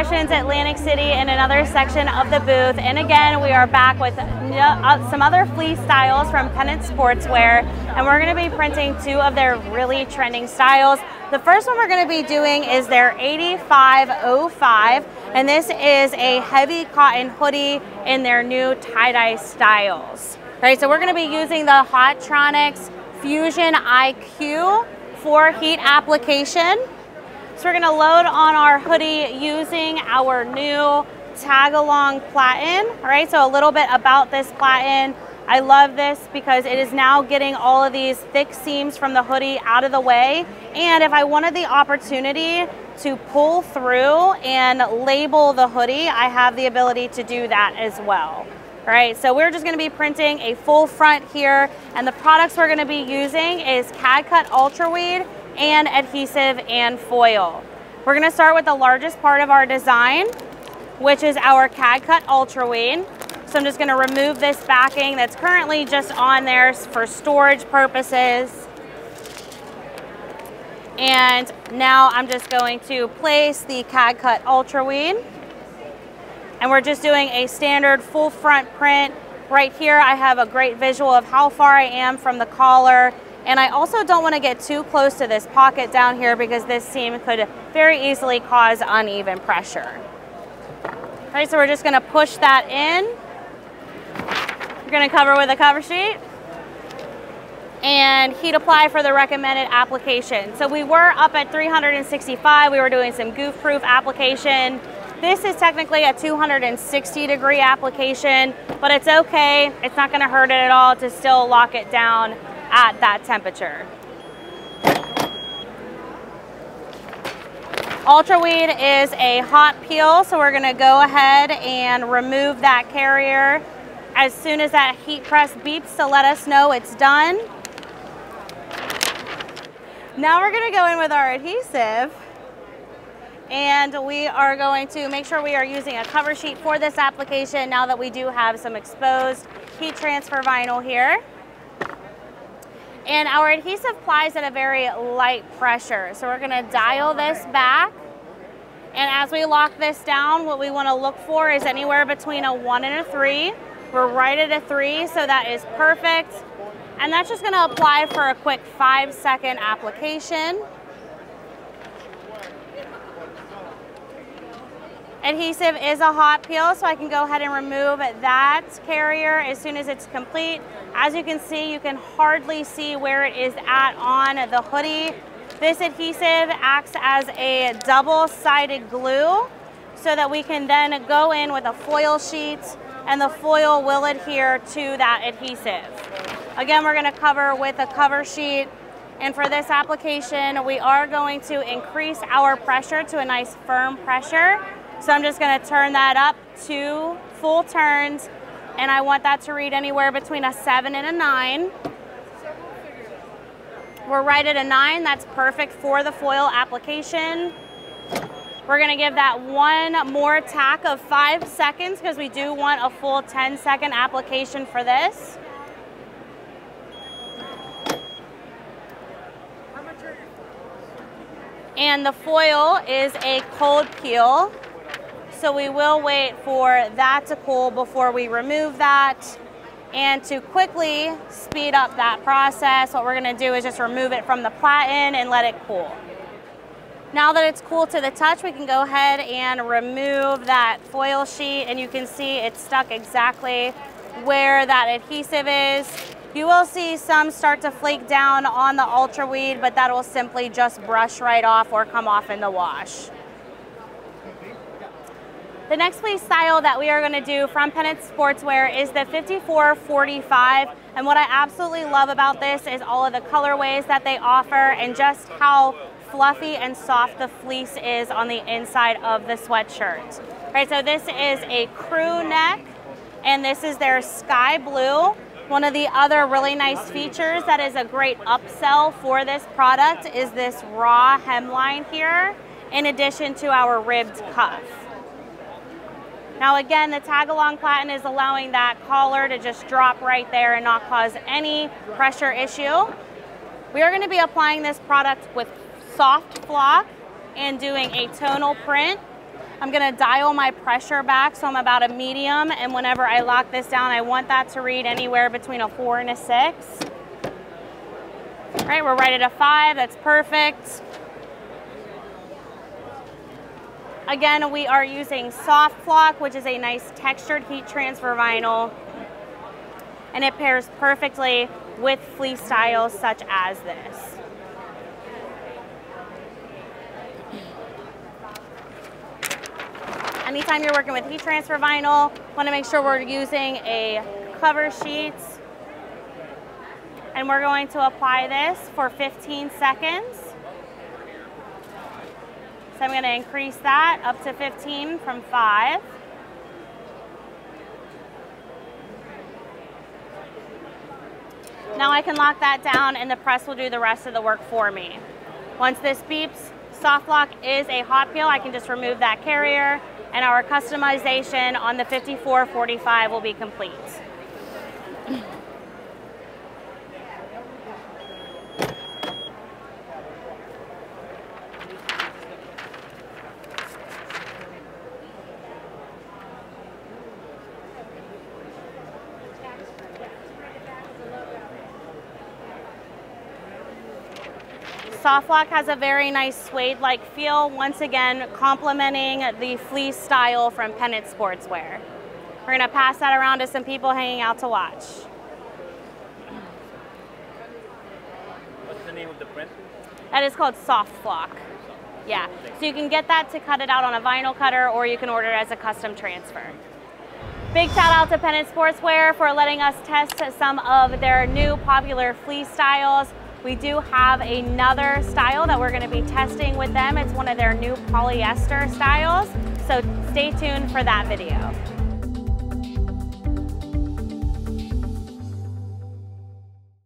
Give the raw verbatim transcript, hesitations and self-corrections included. Impressions Atlantic City in another section of the booth. And again, we are back with some other fleece styles from Pennant Sportswear, and we're going to be printing two of their really trending styles. The first one we're going to be doing is their eighty-five oh five, and this is a heavy cotton hoodie in their new tie-dye styles. All right, so we're going to be using the Hotronix Fusion I Q for heat application. So we're gonna load on our hoodie using our new tag-along platen. All right, so a little bit about this platen. I love this because it is now getting all of these thick seams from the hoodie out of the way. And if I wanted the opportunity to pull through and label the hoodie, I have the ability to do that as well. All right, so we're just gonna be printing a full front here, and the products we're gonna be using is C A D-CUT Ultraweed and adhesive and foil. We're gonna start with the largest part of our design, which is our C A D-CUT Ultraweed. So I'm just gonna remove this backing that's currently just on there for storage purposes. And now I'm just going to place the C A D-CUT Ultraweed. And we're just doing a standard full front print. Right here, I have a great visual of how far I am from the collar. And I also don't want to get too close to this pocket down here because this seam could very easily cause uneven pressure. All right, so we're just going to push that in. We're going to cover with a cover sheet and heat apply for the recommended application. So we were up at three hundred sixty-five. We were doing some goof-proof application. This is technically a two hundred sixty degree application, but it's okay. It's not going to hurt it at all to still lock it down at that temperature. Ultraweed is a hot peel, so we're gonna go ahead and remove that carrier. As soon as that heat press beeps to let us know it's done. Now we're gonna go in with our adhesive, and we are going to make sure we are using a cover sheet for this application now that we do have some exposed heat transfer vinyl here. And our adhesive applies at a very light pressure. So we're gonna dial this back. And as we lock this down, what we wanna look for is anywhere between a one and a three. We're right at a three, so that is perfect. And that's just gonna apply for a quick five second application. Adhesive is a hot peel, so I can go ahead and remove that carrier as soon as it's complete. As you can see, you can hardly see where it is at on the hoodie. This adhesive acts as a double-sided glue so that we can then go in with a foil sheet, and the foil will adhere to that adhesive. Again, we're gonna cover with a cover sheet. And for this application, we are going to increase our pressure to a nice firm pressure. So I'm just gonna turn that up two full turns, and I want that to read anywhere between a seven and a nine. We're right at a nine, that's perfect for the foil application. We're gonna give that one more tack of five seconds because we do want a full ten second application for this. And the foil is a cold peel. So we will wait for that to cool before we remove that. And to quickly speed up that process, what we're gonna do is just remove it from the platen and let it cool. Now that it's cool to the touch, we can go ahead and remove that foil sheet, and you can see it's stuck exactly where that adhesive is. You will see some start to flake down on the Ultraweed, but that will simply just brush right off or come off in the wash. The next fleece style that we are gonna do from Pennant Sportswear is the fifty-four forty-five. And what I absolutely love about this is all of the colorways that they offer and just how fluffy and soft the fleece is on the inside of the sweatshirt. All right, so this is a crew neck, and this is their sky blue. One of the other really nice features that is a great upsell for this product is this raw hemline here, in addition to our ribbed cuff. Now again, the tag-along platen is allowing that collar to just drop right there and not cause any pressure issue. We are gonna be applying this product with Soft Flock and doing a tonal print. I'm gonna dial my pressure back, so I'm about a medium, and whenever I lock this down, I want that to read anywhere between a four and a six. All right, we're right at a five, that's perfect. Again, we are using Soft Flock, which is a nice textured heat transfer vinyl, and it pairs perfectly with fleece styles such as this. Anytime you're working with heat transfer vinyl, want to make sure we're using a cover sheet. And we're going to apply this for fifteen seconds. So I'm going to increase that up to fifteen from five. Now I can lock that down and the press will do the rest of the work for me. Once this beeps, Soft Flock is a hot peel. I can just remove that carrier and our customization on the fifty-four forty-five will be complete. Soft Flock has a very nice suede-like feel, once again complementing the fleece style from Pennant Sportswear. We're going to pass that around to some people hanging out to watch. What's the name of the print? That is called Soft Flock. Yeah, so you can get that to cut it out on a vinyl cutter, or you can order it as a custom transfer. Big shout out to Pennant Sportswear for letting us test some of their new popular fleece styles. We do have another style that we're going to be testing with them. It's one of their new polyester styles, so stay tuned for that video.